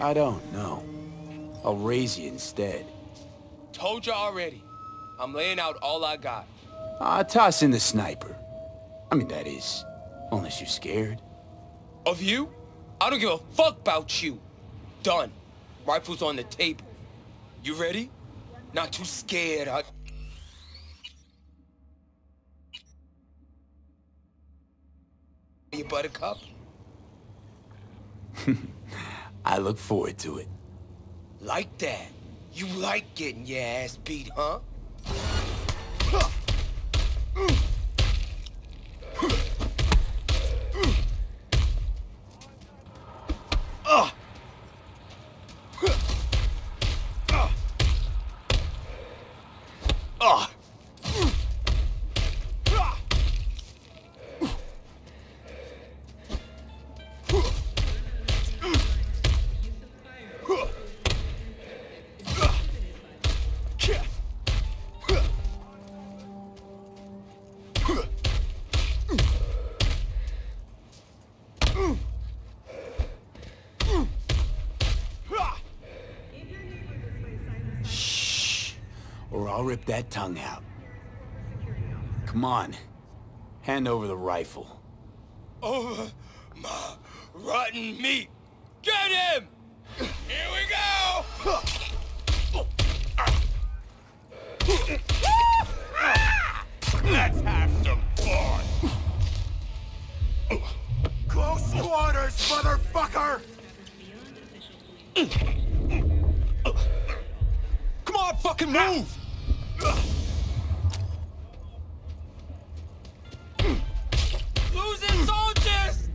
I don't know. I'll raise you instead. Told you already. I'm laying out all I got. Toss in the sniper. I mean, that is, unless you're scared. Of you? I don't give a fuck about you. Done. Rifle's on the table. You ready? Not too scared, huh? You buttercup? I look forward to it. Like that. You like getting your ass beat, huh? I'll rip that tongue out. Come on. Hand over the rifle. Over my rotten meat. Get him! Here we go! Let's have some fun! Close quarters, motherfucker! Come on, fucking move! Losing soldiers!